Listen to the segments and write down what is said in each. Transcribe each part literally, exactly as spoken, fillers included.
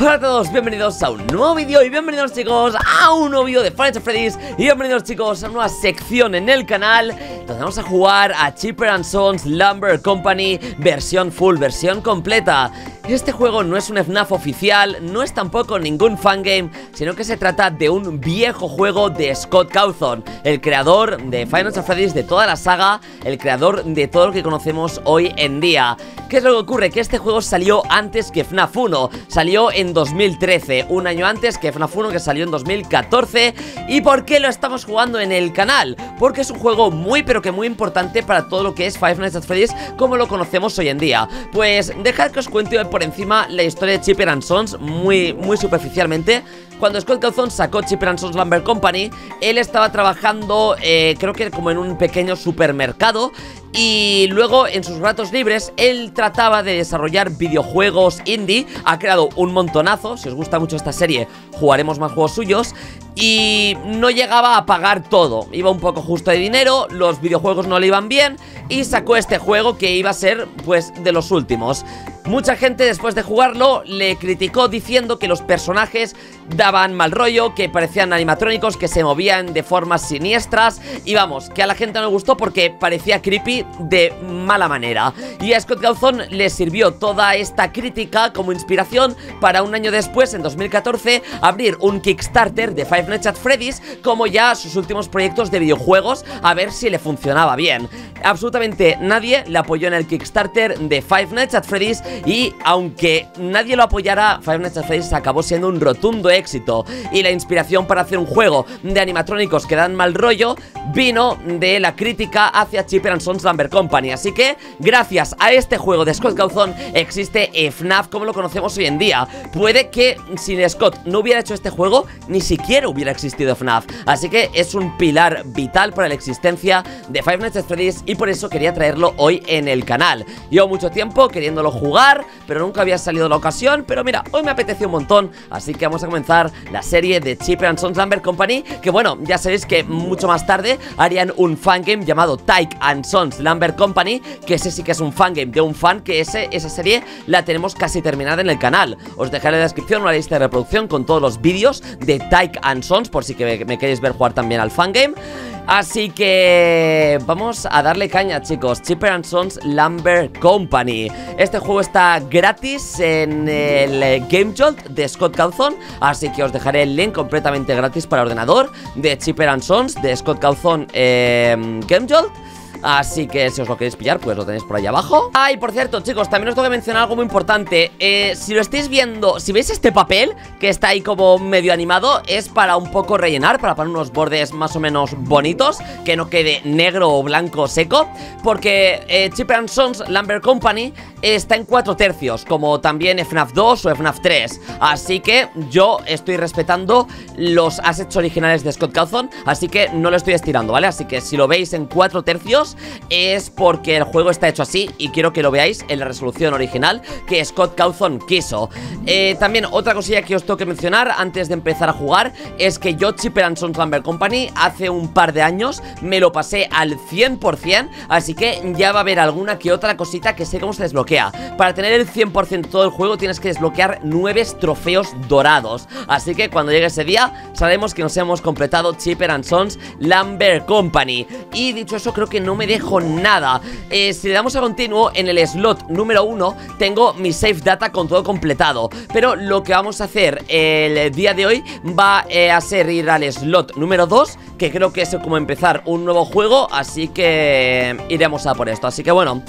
Hola a todos, bienvenidos a un nuevo vídeo y bienvenidos chicos a un nuevo vídeo de Five Nights at Freddy's. Y bienvenidos chicos a una nueva sección en el canal donde vamos a jugar a Chipper and Sons Lumber Co. versión full, versión completa. Este juego no es un FNAF oficial, no es tampoco ningún fangame, sino que se trata de un viejo juego de Scott Cawthon, el creador de Five Nights at Freddy's, de toda la saga, el creador de todo lo que conocemos hoy en día. ¿Qué es lo que ocurre? Que este juego salió antes que FNAF uno, salió en dos mil trece, un año antes que FNAF uno, que salió en dos mil catorce. ¿Y por qué lo estamos jugando en el canal? Porque es un juego muy pero que muy importante para todo lo que es Five Nights at Freddy's como lo conocemos hoy en día. Pues dejad que os cuente por encima la historia de Chipper and Sons muy, muy superficialmente. Cuando Scott Cawthon sacó Chipper and Sons Lumber Co., él estaba trabajando eh, creo que como en un pequeño supermercado. Y luego en sus ratos libres él trataba de desarrollar videojuegos indie. Ha creado un montonazo, si os gusta mucho esta serie jugaremos más juegos suyos. Y no llegaba a pagar todo, iba un poco justo de dinero, los videojuegos no le iban bien y sacó este juego que iba a ser pues de los últimos. Mucha gente después de jugarlo le criticó diciendo que los personajes daban mal rollo, que parecían animatrónicos, que se movían de formas siniestras. Y vamos, que a la gente no le gustó porque parecía creepy de mala manera. Y a Scott Cawthon le sirvió toda esta crítica como inspiración para un año después, en dos mil catorce, abrir un Kickstarter de Five Nights at Freddy's como ya sus últimos proyectos de videojuegos, a ver si le funcionaba bien. Absolutamente nadie le apoyó en el Kickstarter de Five Nights at Freddy's. Y aunque nadie lo apoyara, Five Nights at Freddy's acabó siendo un rotundo éxito. Y la inspiración para hacer un juego de animatrónicos que dan mal rollo vino de la crítica hacia Chipper and Sons Lumber Co. Así que gracias a este juego de Scott Cawthon existe FNAF como lo conocemos hoy en día. Puede que sin Scott no hubiera hecho este juego, ni siquiera hubiera existido FNAF. Así que es un pilar vital para la existencia de Five Nights at Freddy's y por eso quería traerlo hoy en el canal. Llevo mucho tiempo queriéndolo jugar, pero nunca había salido la ocasión. Pero mira, hoy me apeteció un montón, así que vamos a comenzar la serie de Chipper and Sons Lumber Co., que bueno, ya sabéis que mucho más tarde harían un fangame llamado Tyke and Sons Lumber Co., que ese sí que es un fangame de un fan, que ese, esa serie la tenemos casi terminada en el canal. Os dejaré en la descripción una lista de reproducción con todos los vídeos de Tyke and Sons, por si que me, me queréis ver jugar también al fangame. Así que vamos a darle caña chicos, Chipper and Sons Lumber Co. Este juego está gratis en el Game Jolt de Scott Cawthon, así que os dejaré el link completamente gratis para ordenador de Chipper and Sons de Scott Cawthon eh, Game Jolt. Así que si os lo queréis pillar, pues lo tenéis por ahí abajo. Ah, y por cierto, chicos, también os tengo que mencionar algo muy importante. eh, Si lo estáis viendo, si veis este papel que está ahí como medio animado, es para un poco rellenar, para poner unos bordes más o menos bonitos, que no quede negro o blanco seco. Porque eh, Chipper and Sons Lumber Co. está en cuatro tercios, como también FNAF dos o FNAF tres. Así que yo estoy respetando los assets originales de Scott Cawthon, así que no lo estoy estirando, ¿vale? Así que si lo veis en cuatro tercios es porque el juego está hecho así y quiero que lo veáis en la resolución original que Scott Cawthon quiso. eh, También otra cosilla que os tengo que mencionar antes de empezar a jugar es que yo Chipper and Sons Lumber Co. hace un par de años me lo pasé al cien por cien, así que ya va a haber alguna que otra cosita que sé cómo se desbloquea. Para tener el cien por cien todo el juego tienes que desbloquear nueve trofeos dorados, así que cuando llegue ese día sabemos que nos hemos completado Chipper and Sons Lumber Co. Y dicho eso, creo que no me dejo nada. eh, Si le damos a continuo, en el slot número uno tengo mi save data con todo completado. Pero lo que vamos a hacer el día de hoy va eh, a ser ir al slot número dos, que creo que es como empezar un nuevo juego. Así que eh, iremos a por esto. Así que bueno,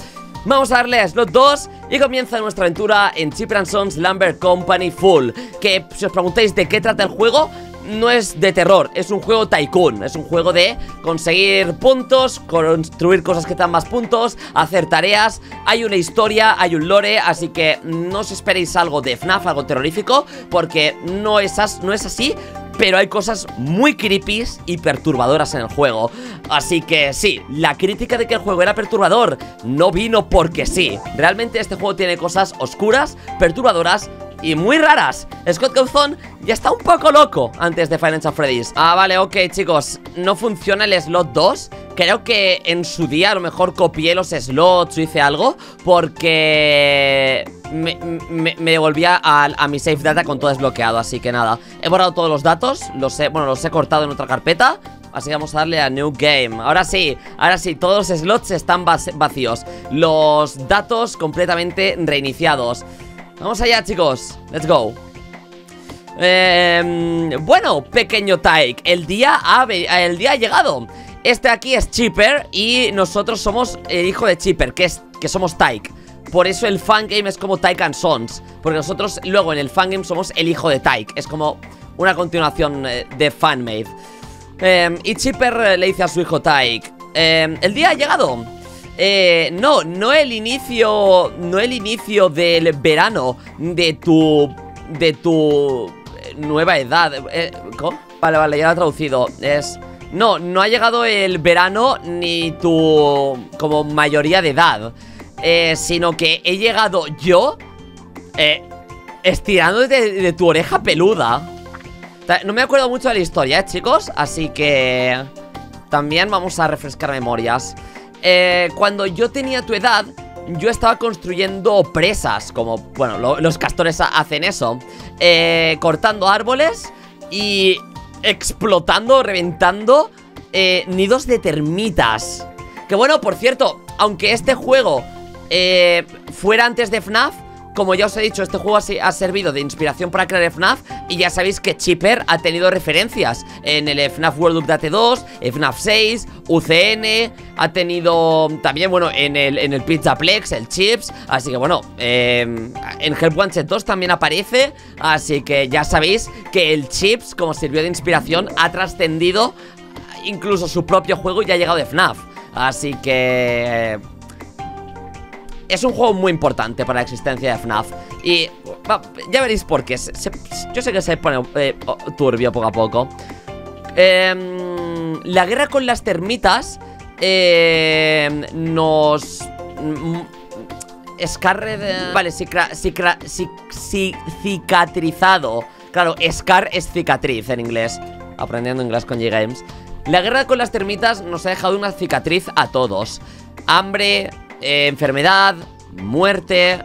vamos a darle a slot dos y comienza nuestra aventura en Chipper and Sons Lumber Co. Full. Que si os preguntáis de qué trata el juego, no es de terror, es un juego tycoon. Es un juego de conseguir puntos, construir cosas que te dan más puntos, hacer tareas. Hay una historia, hay un lore, así que no os esperéis algo de FNAF, algo terrorífico, porque no es, as no es así. Pero hay cosas muy creepy y perturbadoras en el juego. Así que sí, la crítica de que el juego era perturbador no vino porque sí. Realmente este juego tiene cosas oscuras, perturbadoras y muy raras. Scott Cawthon ya está un poco loco antes de Five Nights at Freddy's. Ah, vale, ok, chicos. No funciona el slot dos. Creo que en su día a lo mejor copié los slots o hice algo, porque me, me, me devolvía a, a mi save data con todo desbloqueado. Así que nada, he borrado todos los datos, los he, bueno, los he cortado en otra carpeta. Así que vamos a darle a New Game. Ahora sí, ahora sí, todos los slots están vacíos, los datos completamente reiniciados. Vamos allá, chicos, let's go. Eh, bueno, pequeño Tyke, el día ha, el día ha llegado. Este aquí es Chipper y nosotros somos el hijo de Chipper, que, es, que somos Tyke. Por eso el fangame es como Tyke and Sons, porque nosotros luego en el fangame somos el hijo de Tyke. Es como una continuación de fanmade. eh, Y Chipper le dice a su hijo Tyke, eh, el día ha llegado. Eh, no, no el inicio, no el inicio del verano de tu, de tu nueva edad. eh, ¿Cómo? Vale, vale, ya lo he traducido. Es, no, no ha llegado el verano ni tu como mayoría de edad, eh, sino que he llegado yo, eh, estirándote de, de tu oreja peluda. No me acuerdo mucho de la historia, eh, chicos, así que también vamos a refrescar memorias. Eh, cuando yo tenía tu edad, yo estaba construyendo presas, como, bueno, lo, los castores hacen eso, eh, cortando árboles y explotando, reventando eh, nidos de termitas. Que bueno, por cierto, aunque este juego eh, fuera antes de FNAF, como ya os he dicho, este juego ha servido de inspiración para crear FNAF. Y ya sabéis que Chipper ha tenido referencias en el FNAF World Update dos, FNAF seis, U C N. Ha tenido también, bueno, en el, en el Pizzaplex, el Chips. Así que bueno, eh, en Help Wanted dos también aparece. Así que ya sabéis que el Chips, como sirvió de inspiración, ha trascendido incluso su propio juego y ha llegado de FNAF. Así que... es un juego muy importante para la existencia de FNAF. Y va, ya veréis por qué se, se, yo sé que se pone eh, turbio poco a poco. eh, La guerra con las termitas eh, nos... Escarre de... Vale, cicra, cicra, cic, cic, cicatrizado. Claro, scar es cicatriz en inglés. Aprendiendo inglés con G G Games. La guerra con las termitas nos ha dejado una cicatriz a todos. Hambre... Eh, enfermedad, muerte.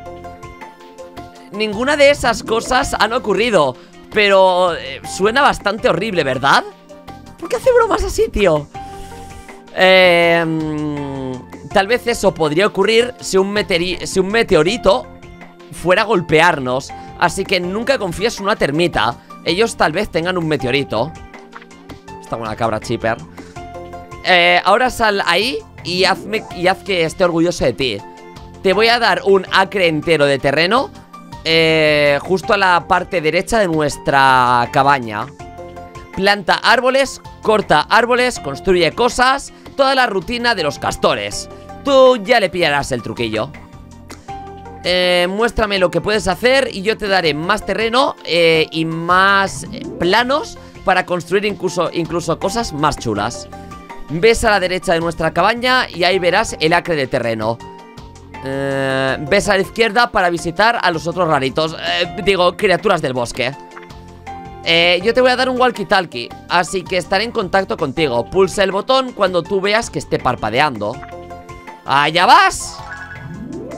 Ninguna de esas cosas han ocurrido. Pero eh, suena bastante horrible, ¿verdad? ¿Por qué hace bromas así, tío? Eh, tal vez eso podría ocurrir si un, si un meteorito fuera a golpearnos. Así que nunca confíes en una termita. Ellos tal vez tengan un meteorito. Está buena cabra, Chipper. eh, Ahora sal ahí Y, hazme, y haz que esté orgulloso de ti. Te voy a dar un acre entero de terreno, eh, justo a la parte derecha de nuestra cabaña. Planta árboles, corta árboles, construye cosas. Toda la rutina de los castores. Tú ya le pillarás el truquillo. eh, Muéstrame lo que puedes hacer y yo te daré más terreno eh, y más planos para construir incluso, incluso cosas más chulas. Ves a la derecha de nuestra cabaña y ahí verás el acre de terreno. eh, Ves a la izquierda para visitar a los otros raritos, eh, digo, criaturas del bosque. eh, Yo te voy a dar un walkie-talkie, así que estaré en contacto contigo. Pulsa el botón cuando tú veas que esté parpadeando. ¡Allá vas!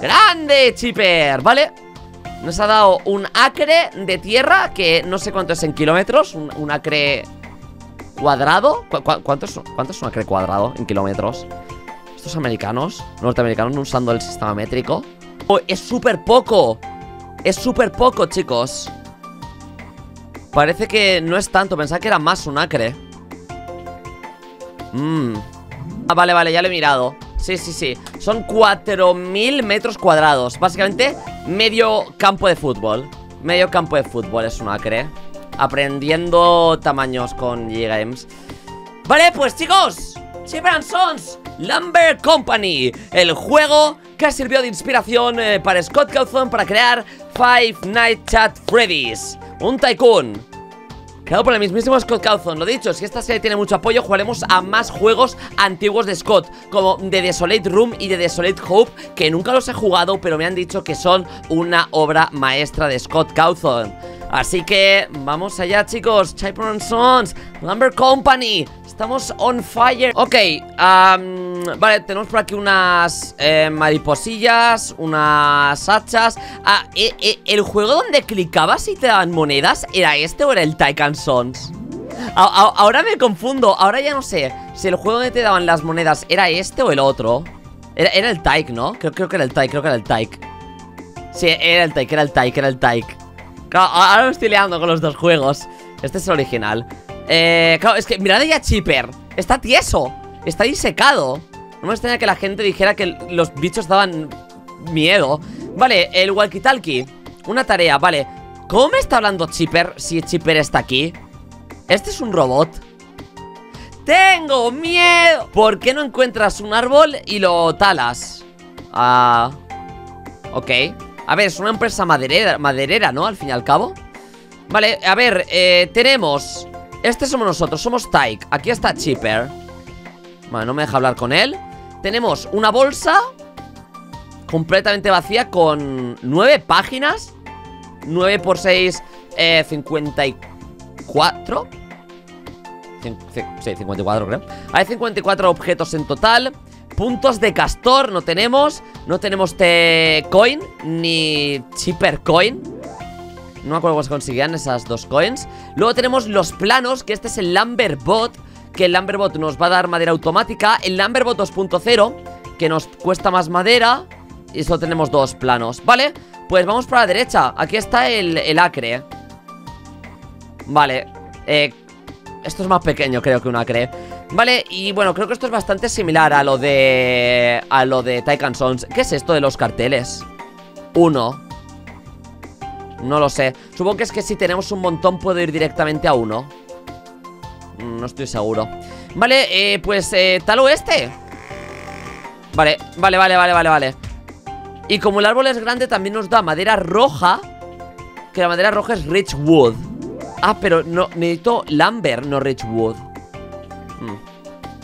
¡Grande, Chipper! Vale, nos ha dado un acre de tierra, que no sé cuánto es en kilómetros. Un, un acre... ¿cuadrado? ¿Cu cu cuánto, es, ¿Cuánto es un acre cuadrado en kilómetros? Estos americanos, norteamericanos, no usando el sistema métrico. Oh, ¡es súper poco! ¡Es súper poco, chicos! Parece que no es tanto, pensaba que era más un acre. mm. Ah, vale, vale, ya lo he mirado. Sí, sí, sí, son cuatro mil metros cuadrados. Básicamente, medio campo de fútbol. Medio campo de fútbol es un acre. Aprendiendo tamaños con G G Games. Vale, pues chicos, Chipper and Sons Lumber Company, el juego que sirvió de inspiración eh, para Scott Cawthon para crear Five Nights at Freddy's. Un tycoon creado por el mismísimo Scott Cawthon. Lo dicho, si esta serie tiene mucho apoyo, jugaremos a más juegos antiguos de Scott, como The Desolate Room y The Desolate Hope, que nunca los he jugado, pero me han dicho que son una obra maestra de Scott Cawthon. Así que vamos allá, chicos. Chipper and Sons Lumber Company, estamos on fire. Ok, um, Vale, tenemos por aquí unas eh, mariposillas, unas hachas. Ah, eh, eh, el juego donde clicabas y te daban monedas, ¿era este o era el Tycoon Sons? A ahora me confundo, ahora ya no sé si el juego donde te daban las monedas era este o el otro. Era, era el Tyke, ¿no? Creo, creo que era el Tyke, creo que era el Tyke. Sí, era el Tyke, era el Tyke, era el Tyke. Claro, ahora me estoy liando con los dos juegos. Este es el original. Eh, claro, es que mirad ya Chipper. Está tieso, está disecado. No me extraña que la gente dijera que los bichos daban miedo. Vale, el walkie-talkie. Una tarea, vale. ¿Cómo me está hablando Chipper si Chipper está aquí? Este es un robot. ¡Tengo miedo! ¿Por qué no encuentras un árbol y lo talas? Ah... Ok. A ver, es una empresa maderera, maderera, ¿no? Al fin y al cabo. Vale, a ver, eh, tenemos... Este somos nosotros, somos Tyke. Aquí está Chipper. Vale, no me deja hablar con él. Tenemos una bolsa completamente vacía con nueve páginas. Nueve por seis, eh, cincuenta y cuatro. Sí, cincuenta y cuatro, creo. Hay cincuenta y cuatro objetos en total. Puntos de castor no tenemos. No tenemos T-Coin ni Chipper Coin. No me acuerdo cómo se conseguían esas dos coins. Luego tenemos los planos, que este es el Lumberbot, que el Lumberbot nos va a dar madera automática. El Lumberbot dos punto cero, que nos cuesta más madera. Y solo tenemos dos planos. Vale, pues vamos para la derecha. Aquí está el, el acre. Vale, eh... esto es más pequeño, creo, que un acre. Vale, y bueno, creo que esto es bastante similar a lo de... a lo de Tycoon Sons. ¿Qué es esto de los carteles? Uno. No lo sé. Supongo que es que si tenemos un montón puedo ir directamente a uno. No estoy seguro. Vale, eh, pues eh, tal oeste. Vale, vale, vale, vale, vale, vale. Y como el árbol es grande también nos da madera roja. Que la madera roja es Rich Wood. Ah, pero no, necesito Lumber, no Rich Wood. hmm.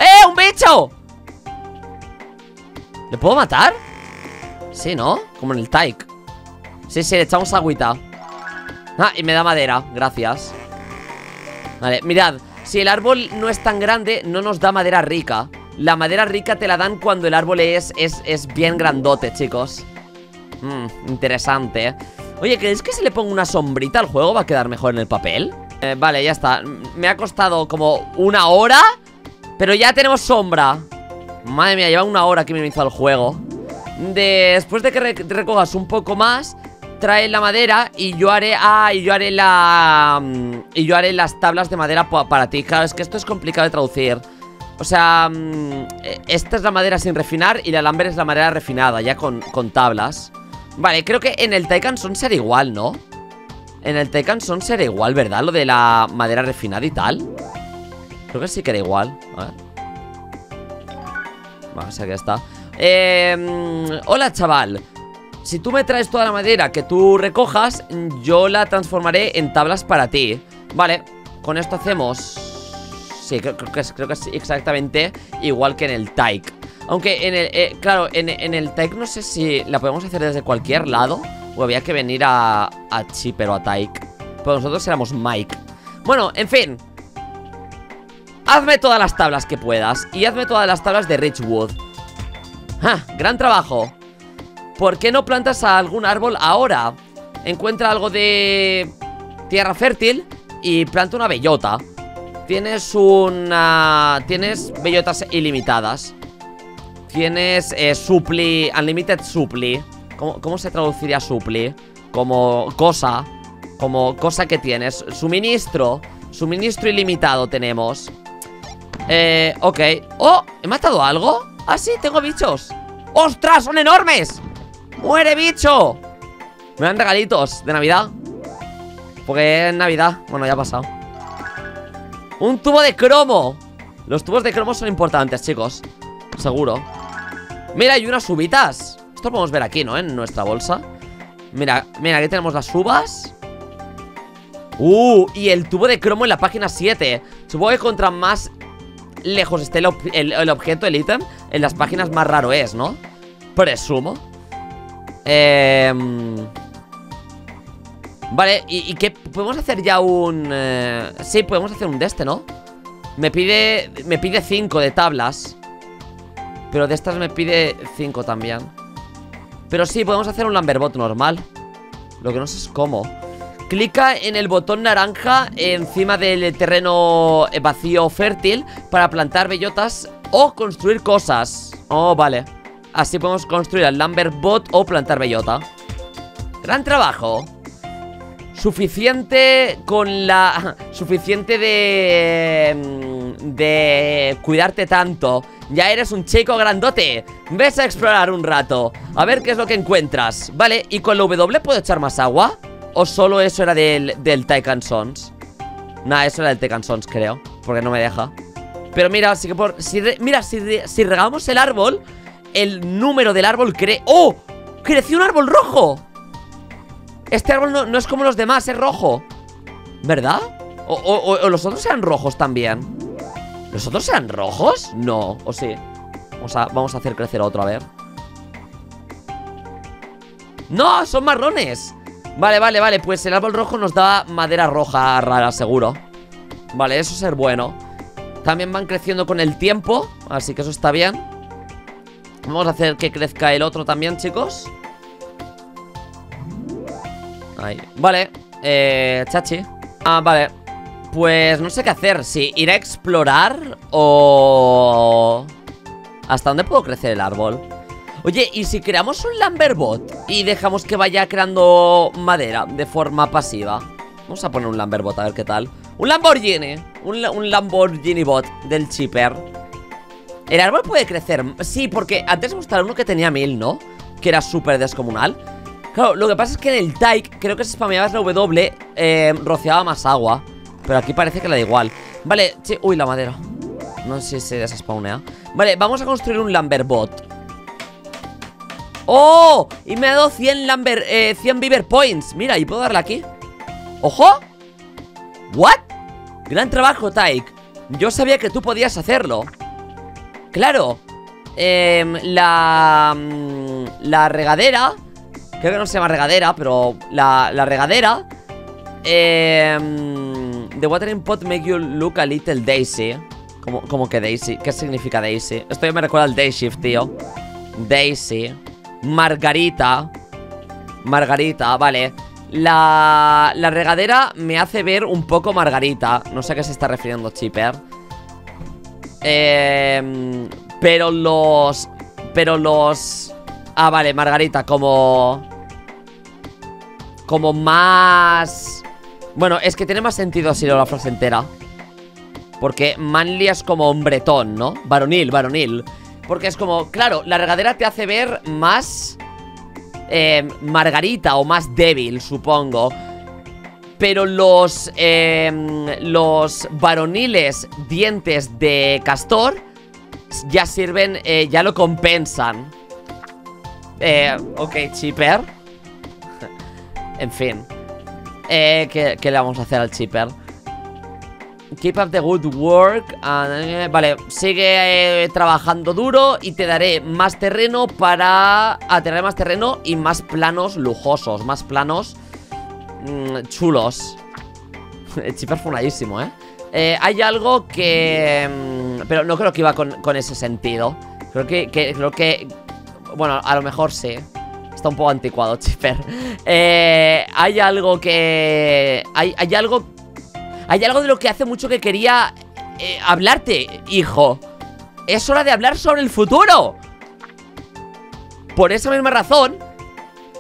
¡Eh, un bicho! ¿Le puedo matar? Sí, ¿no? Como en el Tyke. Sí, sí, le echamos agüita. Ah, y me da madera, gracias. Vale, mirad. Si el árbol no es tan grande, no nos da madera rica. La madera rica te la dan cuando el árbol es, es, es bien grandote, chicos. hmm, Interesante, ¿eh? Oye, ¿crees que si le pongo una sombrita al juego va a quedar mejor en el papel? Eh, vale, ya está. Me ha costado como una hora, pero ya tenemos sombra. Madre mía, lleva una hora que me hizo el juego. Después de que recojas un poco más, trae la madera y yo haré... Ah, y yo haré la... Y yo haré las tablas de madera para ti. Claro, es que esto es complicado de traducir. O sea, esta es la madera sin refinar y la lumber es la madera refinada, ya con, con tablas. Vale, creo que en el Tycoon Sons será igual, ¿no? En el Tycoon Sons será igual, ¿verdad? Lo de la madera refinada y tal. Creo que sí que era igual. A ver. Vale, o sea que ya está. Eh, hola, chaval. Si tú me traes toda la madera que tú recojas, yo la transformaré en tablas para ti. Vale, con esto hacemos... Sí, creo, creo, que, es, creo que es exactamente igual que en el Tyke. Aunque en el, eh, claro, en, en el Tyke no sé si la podemos hacer desde cualquier lado o había que venir a, a Chipper o a Tyke. Pero nosotros éramos Mike. Bueno, en fin. Hazme todas las tablas que puedas. Y hazme todas las tablas de Richwood. ¡Ja! ¡Gran trabajo! ¿Por qué no plantas a algún árbol ahora? Encuentra algo de tierra fértil y planta una bellota. Tienes una... Tienes bellotas ilimitadas. Tienes eh, Supply, Unlimited Supply. ¿Cómo, ¿Cómo se traduciría Supply? Como cosa. Como cosa que tienes. Suministro. Suministro ilimitado tenemos. Eh, ok. Oh, ¿he matado algo? Ah, sí, tengo bichos. ¡Ostras, son enormes! ¡Muere, bicho! Me dan regalitos de Navidad. Porque es Navidad. Bueno, ya ha pasado. Un tubo de cromo. Los tubos de cromo son importantes, chicos. Seguro. Mira, hay unas uvitas. Esto lo podemos ver aquí, ¿no? En nuestra bolsa. Mira, mira, aquí tenemos las uvas. Uh, y el tubo de cromo en la página siete. Supongo que contra más lejos esté el, ob el, el objeto, el ítem, en las páginas más raro es, ¿no? Presumo. Eh... Vale, ¿y, y qué? ¿Podemos hacer ya un...? Eh... Sí, podemos hacer un de este, ¿no? Me pide... Me pide cinco de tablas. Pero de estas me pide cinco también. Pero sí, podemos hacer un Lumberbot normal. Lo que no sé es cómo. Clica en el botón naranja encima del terreno vacío fértil para plantar bellotas o construir cosas. Oh, vale. Así podemos construir al Lumberbot o plantar bellota. Gran trabajo. Suficiente con la... Suficiente de... De... cuidarte tanto. Ya eres un chico grandote. Ves a explorar un rato. A ver qué es lo que encuentras. Vale, ¿y con la W puedo echar más agua? ¿O solo eso era del, del Tycoon Sons? Nah, eso era del Tycoon Sons, creo. Porque no me deja. Pero mira, sí que por... Si re, mira, si, re, si regamos el árbol, el número del árbol cree... ¡Oh! ¡Creció un árbol rojo! Este árbol no, no es como los demás, es rojo, ¿verdad? O, o, o los otros eran rojos también. ¿Los otros eran rojos? No, o sí. Vamos a, vamos a hacer crecer otro, a ver. ¡No! ¡Son marrones! Vale, vale, vale, pues el árbol rojo nos da madera roja rara, seguro. Vale, eso es ser bueno. También van creciendo con el tiempo, así que eso está bien. Vamos a hacer que crezca el otro también, chicos. Ahí. Vale, eh, chachi. Ah, vale. Pues no sé qué hacer. Si ir a explorar o... ¿Hasta dónde puedo crecer el árbol? Oye, ¿y si creamos un Lumberbot y dejamos que vaya creando madera de forma pasiva? Vamos a poner un Lumberbot, a ver qué tal. ¡Un Lamborghini! Un, un Lamborghini Bot del Chipper. ¿El árbol puede crecer? Sí, porque antes me gustaba uno que tenía mil, ¿no? Que era súper descomunal. Claro, lo que pasa es que en el Tyke creo que si spameabas la W eh, rociaba más agua. Pero aquí parece que le da igual. Vale, che, uy, la madera. No sé si se despawnea. Vale, vamos a construir un Lumberbot. ¡Oh! Y me ha dado cien Lumber, eh, cien Beaver Points. Mira, y puedo darle aquí. ¡Ojo! ¿What? Gran trabajo, Tyke. Yo sabía que tú podías hacerlo. Claro. eh, La... La regadera... Creo que no se llama regadera, pero la, la regadera eh, The watering pot make you look a little daisy. ¿Cómo, cómo que daisy? ¿Qué significa daisy? Esto ya me recuerda al day shift, tío. Daisy. Margarita. Margarita, vale. La, la regadera me hace ver un poco Margarita. No sé a qué se está refiriendo Chipper. eh, Pero los... Pero los... Ah, vale, Margarita, como... Como más... Bueno, es que tiene más sentido así la frase entera. Porque manly es como hombretón, ¿no? Varonil, varonil. Porque es como, claro, la regadera te hace ver más... Eh, Margarita o más débil, supongo. Pero los... Eh, los varoniles dientes de castor ya sirven, eh, ya lo compensan. Eh, ok, Chipper. En fin, eh, ¿qué, ¿qué le vamos a hacer al Chipper? Keep up the good work. uh, Vale, sigue eh, trabajando duro y te daré más terreno para... Ah, te daré más terreno y más planos lujosos. Más planos mmm, chulos. El Chipper fue unadísimo, ¿eh? ¿eh? Hay algo que... Mmm, pero no creo que iba con, con ese sentido. Creo que... que creo que Bueno, a lo mejor sí. Está un poco anticuado, Chipper. Eh, hay algo que... Hay, hay algo... Hay algo de lo que hace mucho que quería eh, hablarte, hijo. Es hora de hablar sobre el futuro. Por esa misma razón,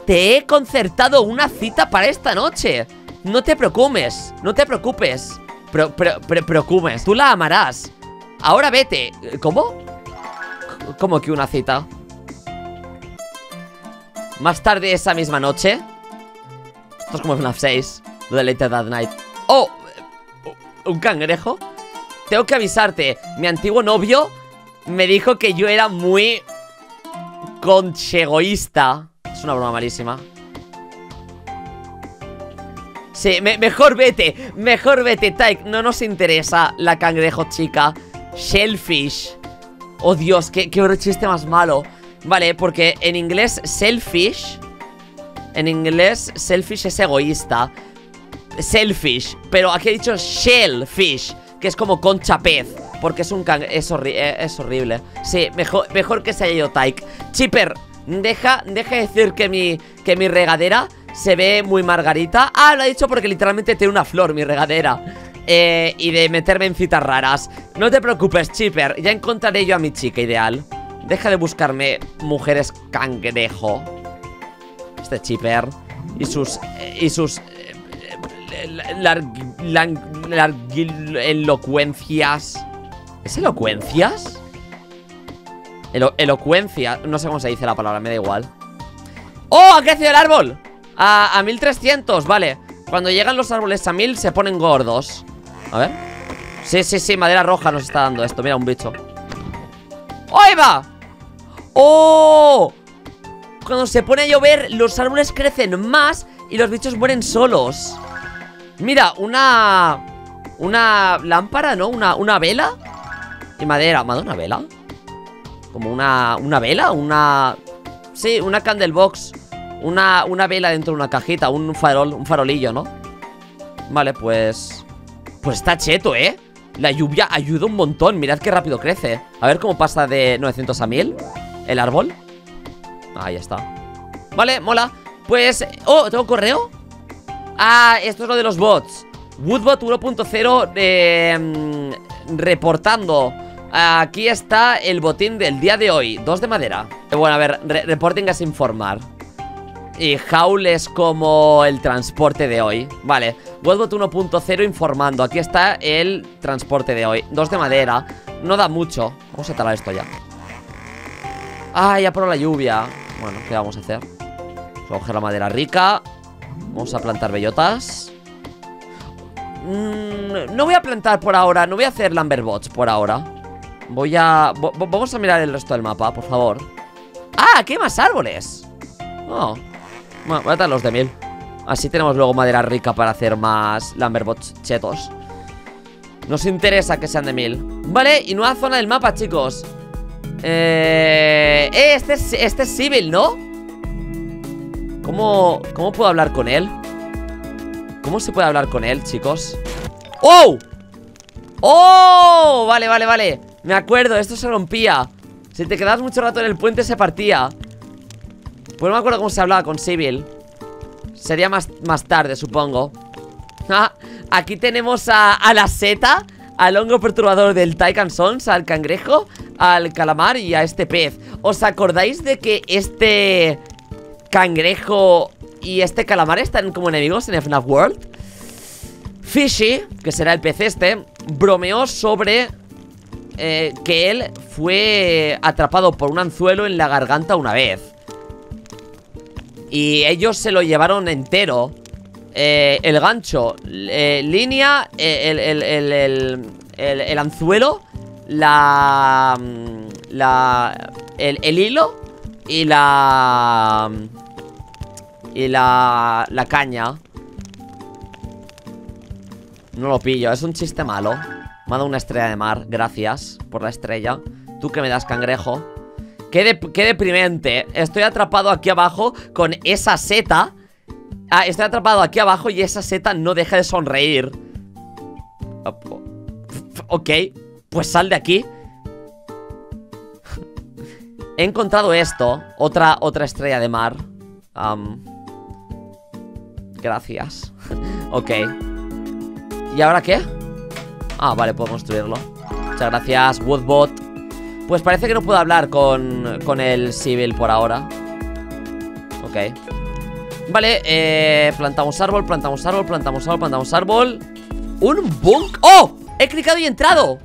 te he concertado una cita para esta noche. No te preocupes, no te preocupes. Pro, pro, pre, preocupes, tú la amarás. Ahora vete. ¿Cómo? ¿Cómo que una cita? Más tarde esa misma noche. Esto es como FNAF seis. Lo de Later That Night. ¡Oh! ¿Un cangrejo? Tengo que avisarte. Mi antiguo novio me dijo que yo era muy... conchegoísta. Es una broma malísima. Sí, me mejor vete. Mejor vete, Tyke. No nos interesa la cangrejo chica. Shellfish. Oh, Dios, qué, qué chiste más malo. Vale, porque en inglés selfish, en inglés selfish es egoísta. Selfish, pero aquí he dicho shellfish, que es como concha pez. porque es un can... Es, horri es horrible. Sí, mejor, mejor que se haya ido Tyke. Chipper, deja, deja de decir que mi, que mi regadera se ve muy margarita. Ah, lo he dicho porque literalmente tiene una flor mi regadera. Eh, y de meterme en citas raras. No te preocupes, Chipper, ya encontraré yo a mi chica ideal. Deja de buscarme mujeres cangrejo. Este Chipper y sus... Eh, y sus... Eh, lar, lar, lar, elocuencias. ¿Es elocuencias? Elo, elocuencia, no sé cómo se dice la palabra, me da igual. ¡Oh! ¡Ha crecido el árbol! A, a mil trescientos, vale. Cuando llegan los árboles a mil se ponen gordos. A ver. Sí, sí, sí, madera roja nos está dando esto. Mira, un bicho. ¡Oh, ahí va! ¡Oh! Cuando se pone a llover, los árboles crecen más y los bichos mueren solos. Mira, una... Una lámpara, ¿no? Una, una vela y madera. ¿Madonna vela? Como una... ¿Una vela? Una... Sí, una candlebox. Una, una vela dentro de una cajita. Un farol, un farolillo, ¿no? Vale, pues... Pues está cheto, ¿eh? La lluvia ayuda un montón. Mirad qué rápido crece. A ver cómo pasa de novecientos a mil el árbol. Ahí está. Vale, mola. Pues... Oh, ¿tengo correo? Ah, esto es lo de los bots. Woodbot uno punto cero eh, reportando. Aquí está el botín del día de hoy. Dos de madera. Bueno, a ver, re reporting es informar. Y Howl es como el transporte de hoy. Vale, Woodbot uno punto cero informando. Aquí está el transporte de hoy. Dos de madera, no da mucho. Vamos a talar esto ya. Ah, ya paró la lluvia. Bueno, ¿qué vamos a hacer? Vamos a coger la madera rica. Vamos a plantar bellotas. mm, No voy a plantar por ahora. No voy a hacer lumberbots por ahora. Voy a... Bo vamos a mirar el resto del mapa, por favor. Ah, aquí hay más árboles. Oh. Bueno, voy a dar los de mil. Así tenemos luego madera rica para hacer más lumberbots chetos. Nos interesa que sean de mil. Vale, y nueva zona del mapa, chicos. Eh, eh este, es, este es Civil, ¿no? ¿Cómo, ¿Cómo puedo hablar con él? ¿Cómo se puede hablar con él, chicos? ¡Oh! ¡Oh! Vale, vale, vale. Me acuerdo, esto se rompía. Si te quedabas mucho rato en el puente se partía. Pues no me acuerdo cómo se hablaba con Civil. Sería más, más tarde, supongo. Aquí tenemos a, a la seta, al hongo perturbador del Tyke and Sons, al cangrejo, al calamar y a este pez. ¿Os acordáis de que este cangrejo y este calamar están como enemigos en F NAF World? Fishy, que será el pez este, bromeó sobre eh, que él fue atrapado por un anzuelo en la garganta una vez. Y ellos se lo llevaron entero. eh, El gancho, eh, línea, el, el, el, el, el, el anzuelo, la... la el, el hilo y la... y la... la caña. No lo pillo, es un chiste malo. Me ha dado una estrella de mar, gracias por la estrella. Tú que me das, cangrejo. Qué, de, qué deprimente. Estoy atrapado aquí abajo con esa seta. Ah, estoy atrapado aquí abajo y esa seta no deja de sonreír. Ok, pues sal de aquí. He encontrado esto. Otra, otra estrella de mar. um, Gracias. Ok. ¿Y ahora qué? Ah, vale, puedo construirlo. Muchas gracias, Woodbot. Pues parece que no puedo hablar con, con el Civil por ahora. Ok. Vale, eh, plantamos árbol, plantamos árbol, plantamos árbol, plantamos árbol. Un bunk. ¡Oh! He clicado y he entrado.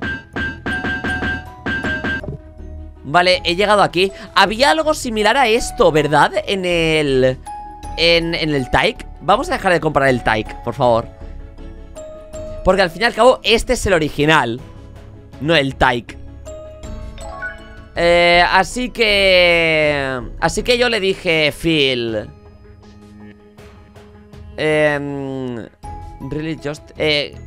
Vale, he llegado aquí. Había algo similar a esto, ¿verdad? En el... En, en el Tyke. Vamos a dejar de comprar el Tyke, por favor. Porque al fin y al cabo este es el original, no el Tyke. Eh, así que... Así que yo le dije, Phil, eh, really just, eh,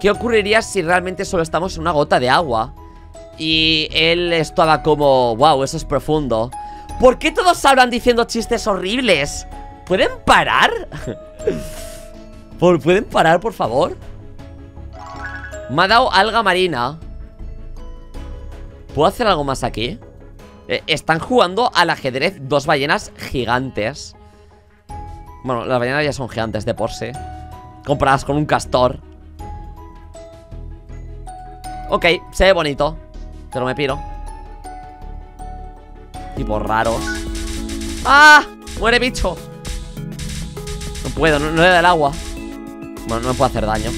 ¿qué ocurriría si realmente solo estamos en una gota de agua? Y él estaba como, wow, eso es profundo. ¿Por qué todos hablan diciendo chistes horribles? ¿Pueden parar? ¿Pueden parar, por favor? Me ha dado alga marina. ¿Puedo hacer algo más aquí? Eh, están jugando al ajedrez dos ballenas gigantes. Bueno, las ballenas ya son gigantes de por sí, comparadas con un castor. Ok, se ve bonito, pero me piro. Tipos raros. ¡Ah! ¡Muere, bicho! No puedo, no, no le da el agua. Bueno, no me puedo hacer daño.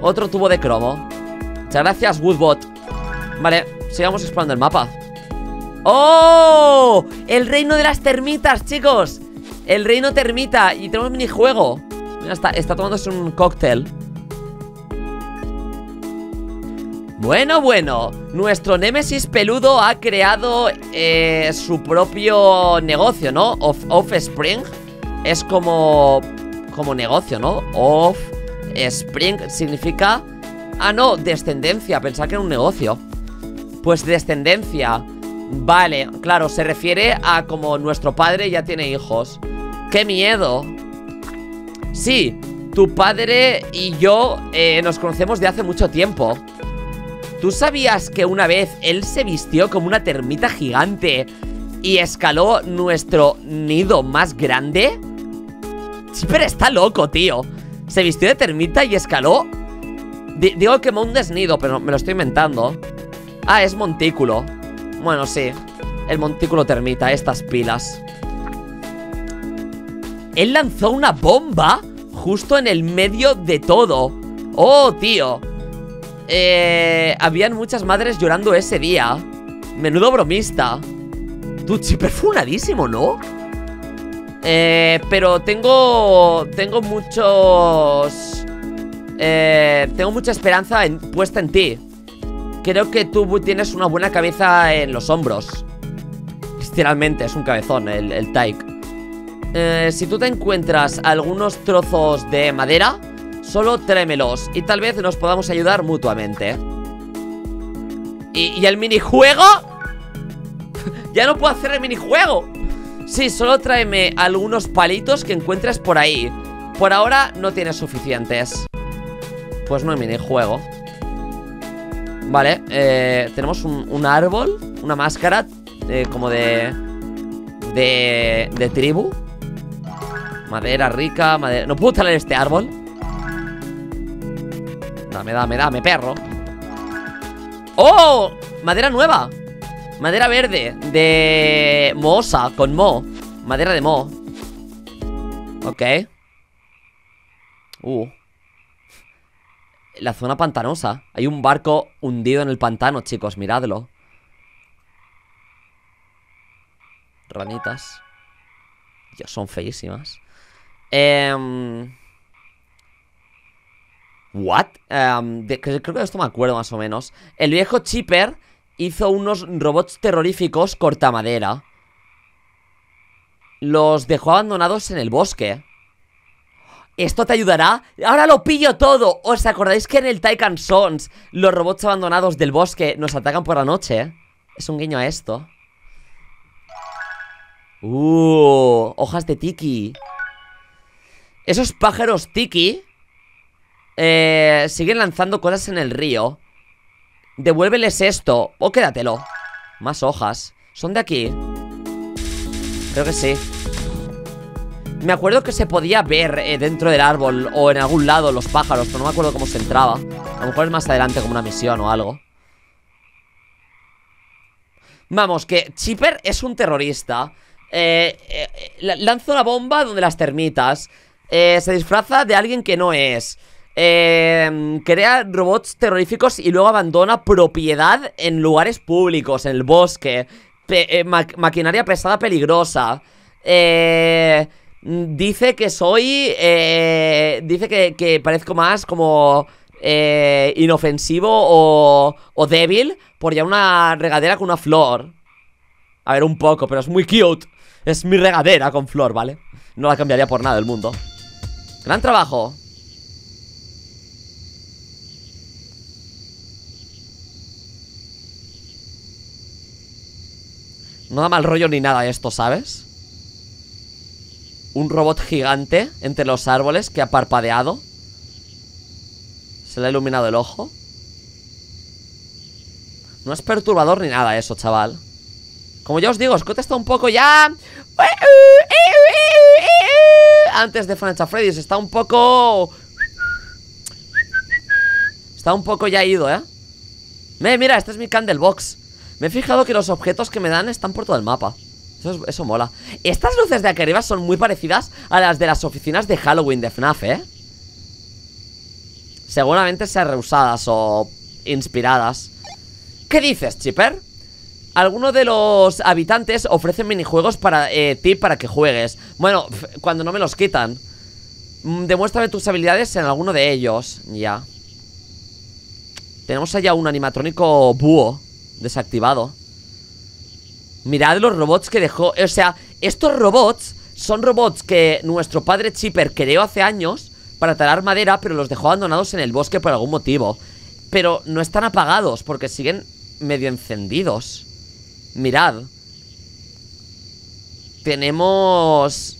Otro tubo de cromo. Muchas gracias, Woodbot. Vale, sigamos explorando el mapa. ¡Oh! El reino de las termitas, chicos. El reino termita. Y tenemos un minijuego. Mira, está, está tomándose un cóctel. Bueno, bueno. Nuestro némesis peludo ha creado eh, su propio negocio, ¿no? Off, Offspring. Es como... como negocio, ¿no? Offspring significa... Ah, no, descendencia. Pensaba que era un negocio. Pues descendencia. Vale, claro, se refiere a como nuestro padre ya tiene hijos. ¡Qué miedo! Sí, tu padre y yo eh, nos conocemos de hace mucho tiempo. ¿Tú sabías que una vez él se vistió como una termita gigante y escaló nuestro nido más grande? Chipper está loco, tío. Se vistió de termita y escaló. D- digo que Mound es nido, pero me lo estoy inventando. Ah, es montículo. Bueno, sí, el montículo termita, estas pilas. Él lanzó una bomba justo en el medio de todo. Oh, tío. Eh, habían muchas madres llorando ese día. Menudo bromista. Tú, Chipper fue unadísimo, ¿no? Eh, pero tengo... Tengo muchos... Eh, tengo mucha esperanza en, puesta en ti. Creo que tú tienes una buena cabeza en los hombros. Literalmente, es un cabezón el, el Tyke. Eh, si tú te encuentras algunos trozos de madera, solo tráemelos y tal vez nos podamos ayudar mutuamente. ¿Y, y el minijuego? ¡Ya no puedo hacer el minijuego! Sí, solo tráeme algunos palitos que encuentres por ahí. Por ahora no tienes suficientes. Pues no hay minijuego. Vale, eh, tenemos un, un árbol, una máscara eh, como de, de de tribu. Madera rica, madera... No puedo talar este árbol. Dame, dame, dame, perro. ¡Oh! Madera nueva. Madera verde. De... Mohosa, con mo. Madera de mo. Ok. Uh La zona pantanosa. Hay un barco hundido en el pantano, chicos. Miradlo. Ranitas. Ya son feísimas. Eh... What? Um, de, creo que de esto me acuerdo más o menos. El viejo Chipper hizo unos robots terroríficos cortamadera. Los dejó abandonados en el bosque. Esto te ayudará. Ahora lo pillo todo. ¿Os acordáis que en el Tyke and Sons los robots abandonados del bosque nos atacan por la noche? Es un guiño a esto. Uh, hojas de tiki. Esos pájaros tiki eh, siguen lanzando cosas en el río. Devuélveles esto o quédatelo. Más hojas. ¿Son de aquí? Creo que sí. Me acuerdo que se podía ver eh, dentro del árbol o en algún lado los pájaros, pero no me acuerdo cómo se entraba. A lo mejor es más adelante como una misión o algo. Vamos, que Chipper es un terrorista. eh, eh, Lanza una bomba donde las termitas. eh, Se disfraza de alguien que no es. eh, Crea robots terroríficos y luego abandona propiedad en lugares públicos, en el bosque. Pe eh, ma Maquinaria pesada peligrosa. Eh... Dice que soy... Eh, dice que, que parezco más como... Eh, inofensivo o, o débil por ya una regadera con una flor. A ver, un poco, pero es muy cute. Es mi regadera con flor, ¿vale? No la cambiaría por nada del mundo. Gran trabajo. No da mal rollo ni nada esto, ¿sabes? Un robot gigante entre los árboles que ha parpadeado. Se le ha iluminado el ojo. No es perturbador ni nada eso, chaval. Como ya os digo, Scott está un poco ya... Antes de Five Nights at Freddy's está un poco... Está un poco ya ido, ¿eh? Me, mira, este es mi Candlebox. Me he fijado que los objetos que me dan están por todo el mapa. Eso, es, eso mola. Estas luces de aquí arriba son muy parecidas a las de las oficinas de Halloween de FNAF, ¿eh? Seguramente sean reusadas o inspiradas. ¿Qué dices, Chipper? Algunos de los habitantes ofrecen minijuegos para eh, ti para que juegues. Bueno, cuando no me los quitan. Demuéstrame tus habilidades en alguno de ellos. Ya. Tenemos allá un animatrónico búho desactivado. Mirad los robots que dejó. O sea, estos robots son robots que nuestro padre Chipper creó hace años para talar madera, pero los dejó abandonados en el bosque por algún motivo. Pero no están apagados porque siguen medio encendidos. Mirad. Tenemos...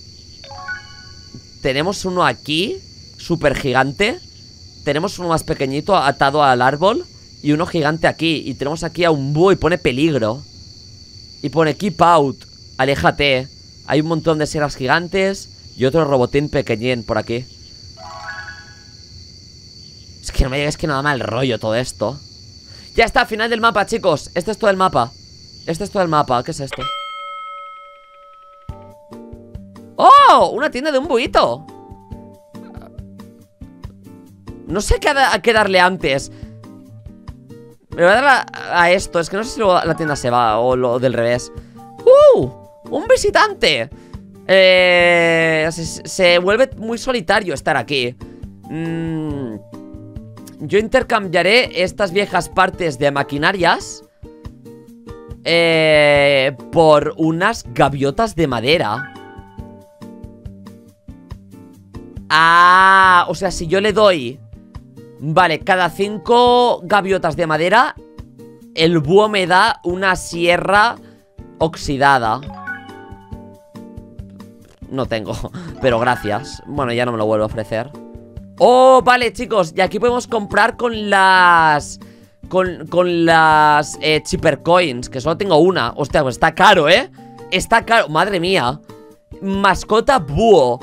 Tenemos uno aquí, súper gigante. Tenemos uno más pequeñito atado al árbol. Y uno gigante aquí. Y tenemos aquí a un búho y pone peligro. Y pone keep out, aléjate. Hay un montón de sierras gigantes. Y otro robotín pequeñín por aquí. Es que no me digas que nada mal rollo todo esto. Ya está, final del mapa, chicos. Este es todo el mapa. Este es todo el mapa, ¿qué es esto? ¡Oh! Una tienda de un buhito. No sé qué, a qué darle antes. Me voy a dar a, a esto. Es que no sé si luego la tienda se va o lo del revés. ¡Uh! Un visitante. Eh, se, se vuelve muy solitario estar aquí. Mm, yo intercambiaré estas viejas partes de maquinarias eh, por unas gaviotas de madera. Ah, o sea, si yo le doy... Vale, cada cinco gaviotas de madera el búho me da una sierra oxidada. No tengo, pero gracias. Bueno, ya no me lo vuelvo a ofrecer. Oh, vale, chicos, y aquí podemos comprar con las... Con, con las eh, Chipper Coins, que solo tengo una. Hostia, pues está caro, ¿eh? Está caro, madre mía. Mascota búho.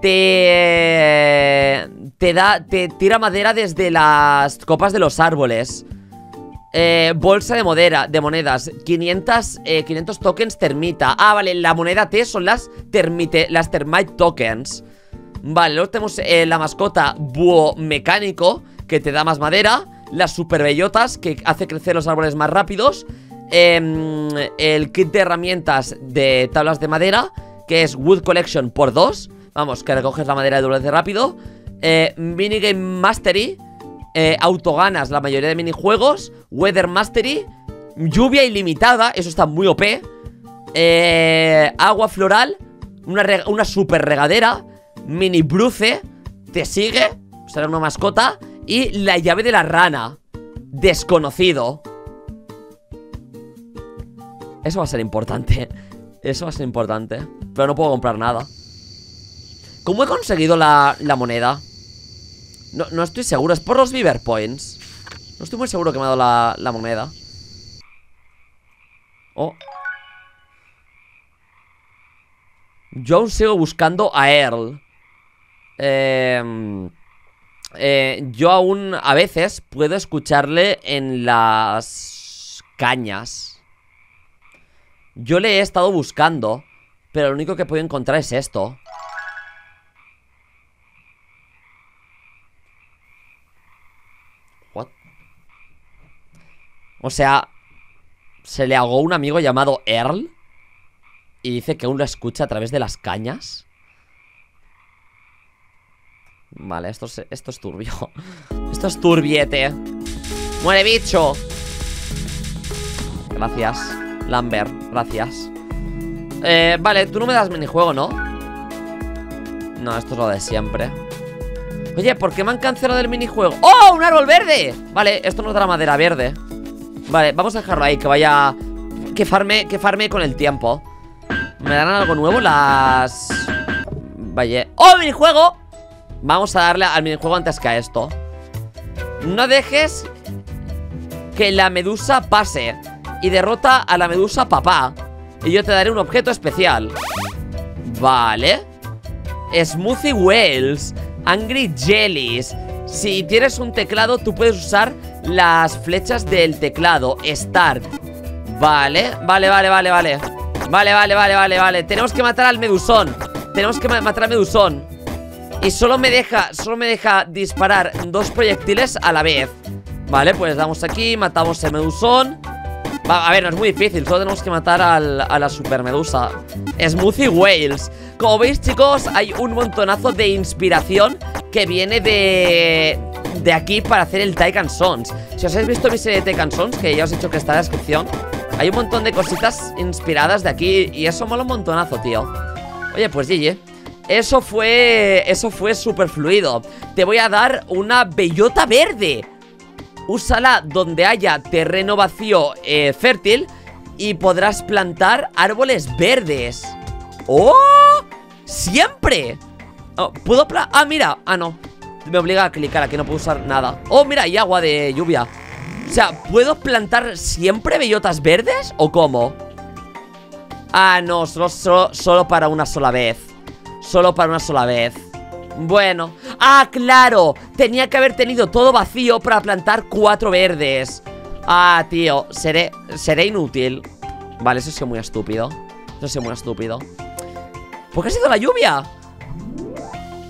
Te... Te da... Te tira madera desde las copas de los árboles. Eh, bolsa de madera, de monedas. quinientos, eh, quinientos tokens termita. Ah, vale, la moneda T son las termite... Las termite tokens. Vale, luego tenemos eh, la mascota búho mecánico, que te da más madera. Las super bellotas, que hace crecer los árboles más rápidos. Eh, el kit de herramientas de tablas de madera, que es Wood Collection por dos. Vamos, que recoges la madera de doblete rápido. eh, Minigame Mastery. eh, Autoganas, la mayoría de minijuegos. Weather Mastery. Lluvia ilimitada, eso está muy O P. eh, Agua floral. Una, una super regadera. Mini bruce. Te sigue, será una mascota. Y la llave de la rana. Desconocido. Eso va a ser importante. Eso va a ser importante. Pero no puedo comprar nada. ¿Cómo he conseguido la, la moneda? No, no estoy seguro, es por los Beaver Points. No estoy muy seguro que me ha dado la, la moneda. Oh. Yo aún sigo buscando a Earl. eh, eh, Yo aún a veces puedo escucharle en las cañas. Yo le he estado buscando, pero lo único que puedo encontrar es esto. O sea, se le ahogó un amigo llamado Earl y dice que aún lo escucha a través de las cañas. Vale, esto es, esto es turbio. Esto es turbiete. ¡Muere, bicho! Gracias, Lambert, gracias. eh, Vale, tú no me das minijuego, ¿no? No, esto es lo de siempre. Oye, ¿por qué me han cancelado el minijuego? ¡Oh, un árbol verde! Vale, esto nos da la madera verde. Vale, vamos a dejarlo ahí, que vaya... Que farme, que farme con el tiempo. ¿Me darán algo nuevo? Las... Vaya... ¡Oh, minijuego! Vamos a darle al minijuego antes que a esto. No dejes que la medusa pase y derrota a la medusa papá, y yo te daré un objeto especial. Vale. Smoothie Whales, Angry Jellies. Si tienes un teclado, tú puedes usar las flechas del teclado. Start. Vale, vale, vale, vale, vale. Vale, vale, vale, vale, vale. Tenemos que matar al medusón. Tenemos que ma matar al medusón. Y solo me deja, solo me deja disparar dos proyectiles a la vez. Vale, pues damos aquí, matamos al medusón. Va, a ver, no es muy difícil, solo tenemos que matar al, a la supermedusa. Smoothie Whales. Como veis, chicos, hay un montonazo de inspiración que viene de... de aquí para hacer el Tycoon Sons. Si os habéis visto mi serie de Tycoon Sons, que ya os he dicho que está en la descripción, hay un montón de cositas inspiradas de aquí, y eso mola un montonazo, tío. Oye, pues G G. Eso fue... Eso fue súper fluido. Te voy a dar una bellota verde. Úsala donde haya terreno vacío eh, fértil, y podrás plantar árboles verdes. ¡Oh! ¡Siempre! Oh, ¿puedo plantar? Ah, mira. Ah, no. Me obliga a clicar, aquí no puedo usar nada. Oh, mira, hay agua de lluvia. O sea, ¿puedo plantar siempre bellotas verdes? ¿O cómo? Ah, no, solo, solo, solo para una sola vez. Solo para una sola vez. Bueno. ¡Ah, claro! Tenía que haber tenido todo vacío para plantar cuatro verdes. Ah, tío, seré, seré inútil. Vale, eso es que muy estúpido. Eso es que muy estúpido. ¿Por qué ha sido la lluvia?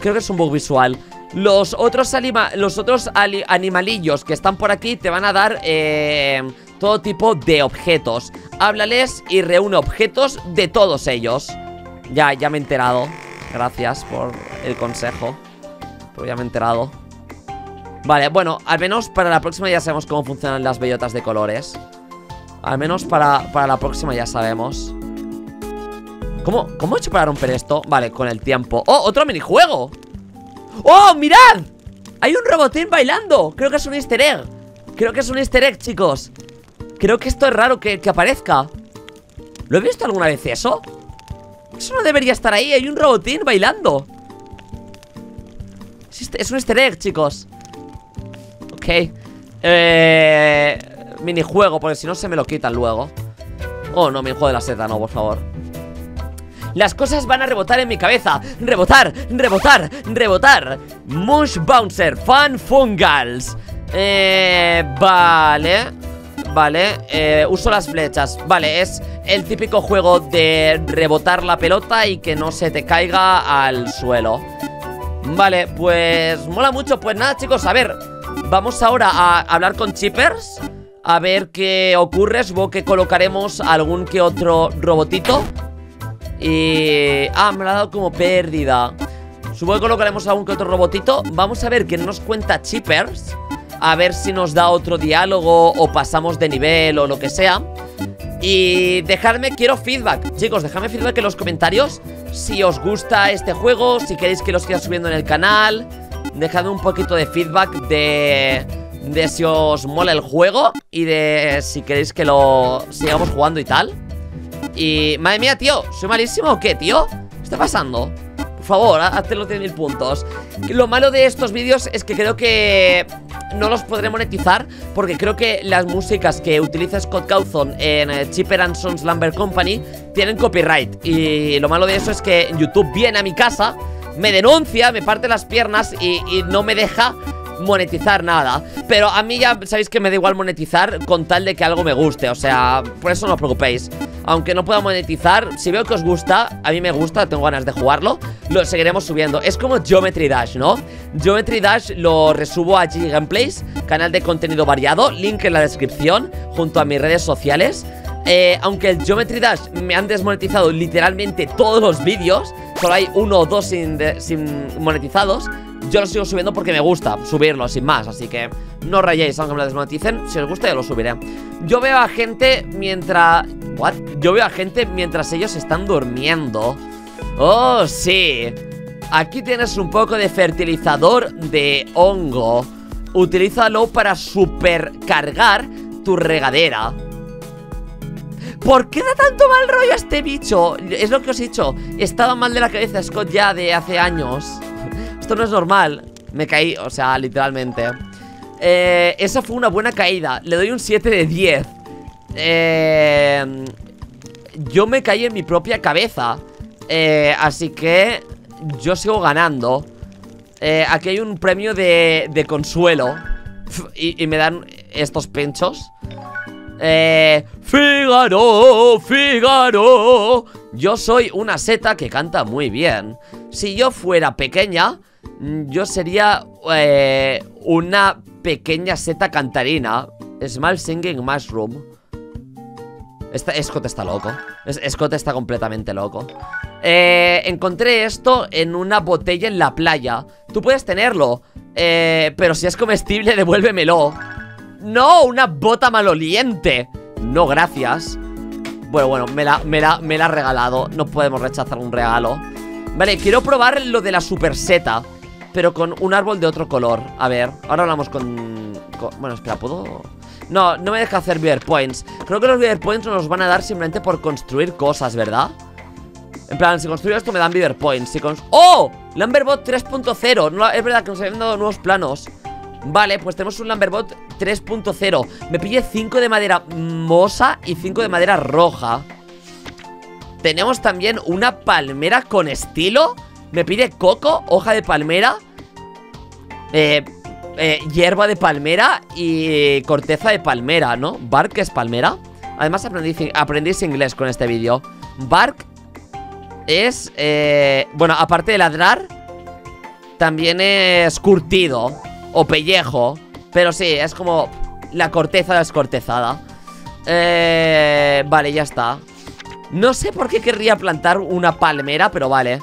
Creo que es un bug visual. Los otros, anima los otros animalillos que están por aquí te van a dar eh, todo tipo de objetos. Háblales y reúne objetos de todos ellos. Ya, ya me he enterado. Gracias por el consejo. Pero ya me he enterado. Vale, bueno, al menos para la próxima ya sabemos cómo funcionan las bellotas de colores. Al menos para, para la próxima ya sabemos. ¿Cómo, ¿Cómo he hecho para romper esto? Vale, con el tiempo. ¡Oh, otro minijuego! ¡Oh, mirad! Hay un robotín bailando. Creo que es un easter egg. Creo que es un easter egg, chicos. Creo que esto es raro que, que aparezca. ¿Lo he visto alguna vez eso? Eso no debería estar ahí. Hay un robotín bailando. Es un easter egg, chicos. Ok. Eh... Minijuego, porque si no se me lo quitan luego. Oh, no, minijuego de la seta, no, por favor. Las cosas van a rebotar en mi cabeza. Rebotar, rebotar, rebotar. Mush Bouncer, Fan Fungals. Eh, vale. Vale, eh, uso las flechas. Vale, es el típico juego de rebotar la pelota y que no se te caiga al suelo. Vale, pues mola mucho. Pues nada, chicos, a ver, vamos ahora a hablar con Chippers, a ver qué ocurre. Supongo que colocaremos algún que otro robotito. Y... ah, me lo ha dado como pérdida. Supongo que colocaremos algún que otro robotito. Vamos a ver qué nos cuenta Chippers, a ver si nos da otro diálogo o pasamos de nivel o lo que sea. Y dejadme, quiero feedback. Chicos, dejadme feedback en los comentarios si os gusta este juego, si queréis que lo siga subiendo en el canal. Dejadme un poquito de feedback de... de si os mola el juego y de si queréis que lo sigamos jugando y tal. Y... madre mía, tío, ¿soy malísimo o qué, tío? ¿Qué está pasando? Por favor, hazte los diez mil puntos. Lo malo de estos vídeos es que creo que no los podré monetizar, porque creo que las músicas que utiliza Scott Cawthon en eh, Chipper and Sons Lumber Co. tienen copyright. Y lo malo de eso es que YouTube viene a mi casa, me denuncia, me parte las piernas y, y no me deja monetizar nada. Pero a mí ya sabéis que me da igual monetizar con tal de que algo me guste. O sea, por eso no os preocupéis. Aunque no pueda monetizar, si veo que os gusta, a mí me gusta, tengo ganas de jugarlo, lo seguiremos subiendo. Es como Geometry Dash, ¿no? Geometry Dash lo resubo a G G Gameplays, canal de contenido variado, link en la descripción, junto a mis redes sociales. Eh, aunque el Geometry Dash me han desmonetizado literalmente todos los vídeos, solo hay uno o dos sin, de, sin monetizados, yo lo sigo subiendo porque me gusta subirlo, sin más. Así que no rayéis, aunque me lo desmoneticen. Si os gusta, yo lo subiré. Yo veo a gente mientras... ¿What? Yo veo a gente mientras ellos están durmiendo. ¡Oh, sí! Aquí tienes un poco de fertilizador de hongo. Utilízalo para supercargar tu regadera. ¿Por qué da tanto mal rollo a este bicho? Es lo que os he dicho. Estaba mal de la cabeza Scott ya de hace años. Esto no es normal. Me caí, o sea, literalmente. eh, esa fue una buena caída. Le doy un siete de diez. Eh, yo me caí en mi propia cabeza. Eh, así que yo sigo ganando. Eh, aquí hay un premio de, de consuelo. Y, y me dan estos pinchos. Eh, Fígaro, Fígaro. Yo soy una seta que canta muy bien. Si yo fuera pequeña, yo sería eh, una pequeña seta cantarina. Small Singing Mushroom. Esta, Scott está loco. Es, Scott está completamente loco. Eh, encontré esto en una botella en la playa. Tú puedes tenerlo, eh, pero si es comestible, devuélvemelo. ¡No! ¡Una bota maloliente! No, gracias. Bueno, bueno, me la, me la, me la ha regalado. No podemos rechazar un regalo. Vale, quiero probar lo de la super seta, pero con un árbol de otro color. A ver, ahora hablamos con... con bueno, espera, ¿puedo...? No, no me deja hacer Beer Points. Creo que los Beer Points nos los van a dar simplemente por construir cosas, ¿verdad? En plan, si construyo esto me dan Beer Points. Si cons ¡Oh! Lumberbot tres punto cero. No, es verdad que nos habían dado nuevos planos. Vale, pues tenemos un Lumberbot tres punto cero. Me pillé cinco de madera mosa y cinco de madera roja. Tenemos también una palmera con estilo. Me pide coco, hoja de palmera, eh, eh, hierba de palmera y corteza de palmera, ¿no? Bark es palmera. Además aprendí, aprendí inglés con este vídeo. Bark es... Eh, bueno, aparte de ladrar, también es curtido o pellejo. Pero sí, es como la corteza descortezada. Eh, vale, ya está. No sé por qué querría plantar una palmera, pero vale.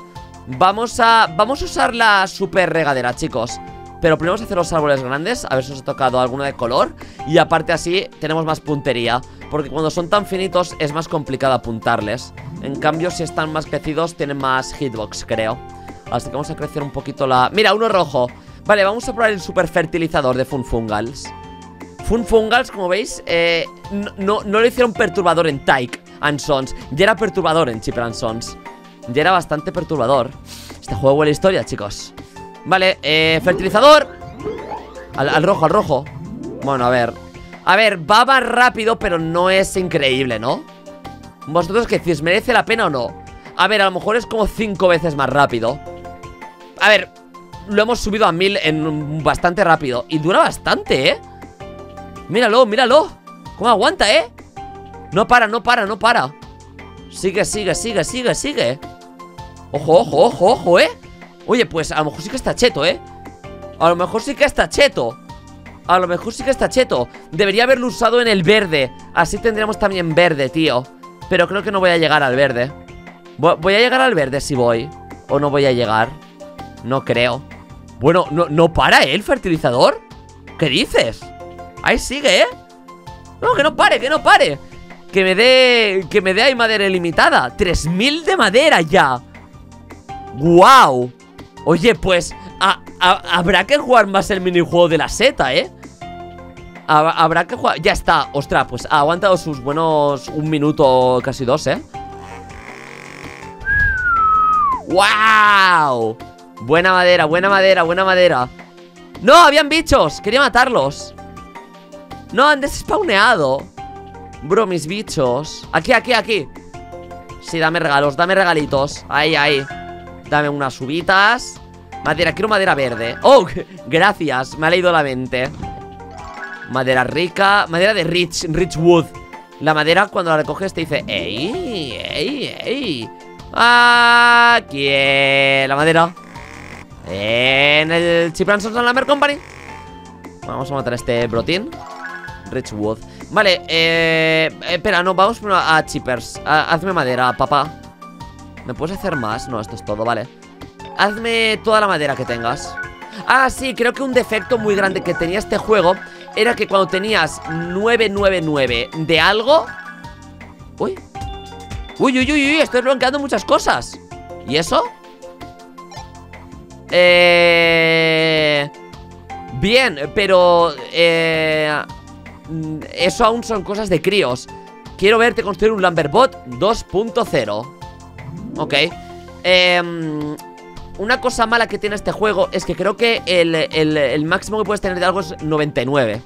Vamos a vamos a usar la super regadera, chicos. Pero primero vamos a hacer los árboles grandes. A ver si os ha tocado alguno de color. Y aparte así tenemos más puntería, porque cuando son tan finitos es más complicado apuntarles. En cambio, si están más crecidos tienen más hitbox, creo. Así que vamos a crecer un poquito la... Mira, uno rojo. Vale, vamos a probar el super fertilizador de Funfungals. Funfungals, como veis, eh, no, no, no le hicieron perturbador en Tyke and Sons. Ya era perturbador en Chipper and Sons. Ya era bastante perturbador. Este juego huele a historia, chicos. Vale, eh, fertilizador. Al, al rojo, al rojo. Bueno, a ver. A ver, va más rápido, pero no es increíble, ¿no? ¿Vosotros qué decís? ¿Merece la pena o no? A ver, a lo mejor es como cinco veces más rápido. A ver... Lo hemos subido a mil en bastante rápido. Y dura bastante, ¿eh? Míralo, míralo. ¿Cómo aguanta, eh? No para, no para, no para. Sigue, sigue, sigue, sigue, sigue. Ojo, ojo, ojo, ojo, ¿eh? Oye, pues a lo mejor sí que está cheto, ¿eh? A lo mejor sí que está cheto. A lo mejor sí que está cheto. Debería haberlo usado en el verde. Así tendríamos también verde, tío. Pero creo que no voy a llegar al verde. Voy a llegar al verde si voy. O no voy a llegar. No creo. Bueno, no, no para, ¿eh? El fertilizador. ¿Qué dices? Ahí sigue, ¿eh? No, que no pare, que no pare. Que me dé... Que me dé ahí madera ilimitada. tres mil de madera ya. ¡Guau! Oye, pues a, a, habrá que jugar más el minijuego de la seta, ¿eh? A, habrá que jugar... Ya está, ostras, pues ha aguantado sus buenos... Un minuto, casi dos, ¿eh? ¡Guau! Buena madera, buena madera, buena madera. ¡No! ¡Habían bichos! Quería matarlos. No, han despawneado. Bro, mis bichos. Aquí, aquí, aquí. Sí, dame regalos, dame regalitos. Ahí, ahí. Dame unas uvitas. Madera, quiero madera verde. ¡Oh! Gracias, me ha leído la mente. Madera rica. Madera de Rich, Rich Wood. La madera cuando la recoges te dice: ¡Ey! ¡Ey! ¡Ey! Aquí la madera. En el Chipper and Sons Lumber Company. Vamos a matar a este brotín Richwood. Vale, eh, espera, no, vamos primero a Chippers. a, Hazme madera, papá. ¿Me puedes hacer más? No, esto es todo, vale. Hazme toda la madera que tengas. Ah, sí, creo que un defecto muy grande que tenía este juego era que cuando tenías nueve nueve nueve de algo... Uy. Uy, uy, uy, uy, estoy bloqueando muchas cosas. ¿Y eso? Eh... Bien, pero... Eh... Eso aún son cosas de críos. Quiero verte construir un Lumberbot dos punto cero. Ok. Eh... Una cosa mala que tiene este juego es que creo que el, el, el máximo que puedes tener de algo es noventa y nueve.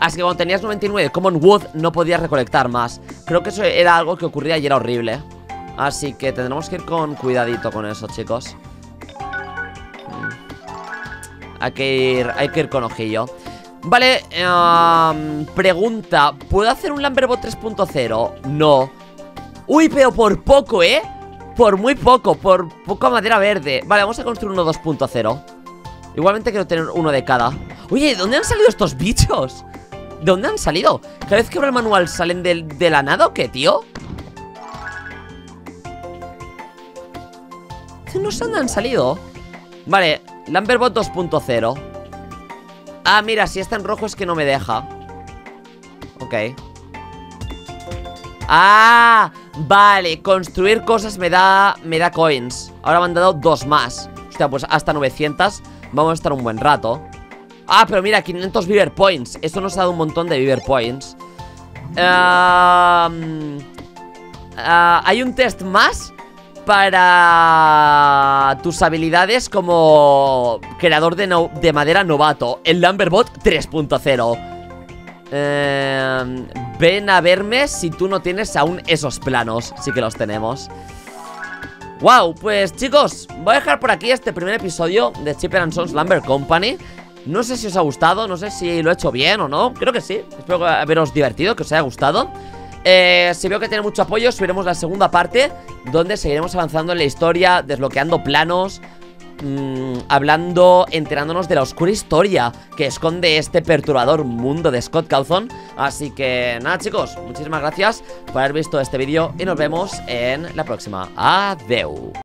Así que cuando tenías noventa y nueve Common Wood no podías recolectar más. Creo que eso era algo que ocurría y era horrible. Así que tendremos que ir con cuidadito con eso, chicos. Hay que ir, hay que ir con ojillo. Vale, um, pregunta: ¿puedo hacer un Lumberbot tres punto cero? No. Uy, pero por poco, ¿eh? Por muy poco, por poca madera verde. Vale, vamos a construir uno dos punto cero. Igualmente quiero tener uno de cada. Oye, ¿de dónde han salido estos bichos? ¿De dónde han salido? Cada vez que abro el manual, ¿salen de, de la nada o qué, tío? No sé dónde han salido. Vale, Lumberbot dos punto cero. Ah, mira, si está en rojo es que no me deja. Ok. Ah, vale, construir cosas me da, me da coins. Ahora me han dado dos más. Hostia, pues hasta novecientos vamos a estar un buen rato. Ah, pero mira, quinientos Beaver Points. Esto nos ha dado un montón de Beaver Points. um, uh, Hay un test más para tus habilidades como creador de, no, de madera novato, el Lumberbot tres punto cero. eh, Ven a verme si tú no tienes aún esos planos. Sí que los tenemos. Wow, pues chicos, voy a dejar por aquí este primer episodio de Chipper and Sons Lumber Company. No sé si os ha gustado, no sé si lo he hecho bien o no. Creo que sí, espero haberos divertido, que os haya gustado. Eh, si veo que tiene mucho apoyo, subiremos la segunda parte, donde seguiremos avanzando en la historia, desbloqueando planos, mmm, hablando, enterándonos de la oscura historia que esconde este perturbador mundo de Scott Cawthon. Así que nada, chicos, muchísimas gracias por haber visto este vídeo y nos vemos en la próxima. Adeu.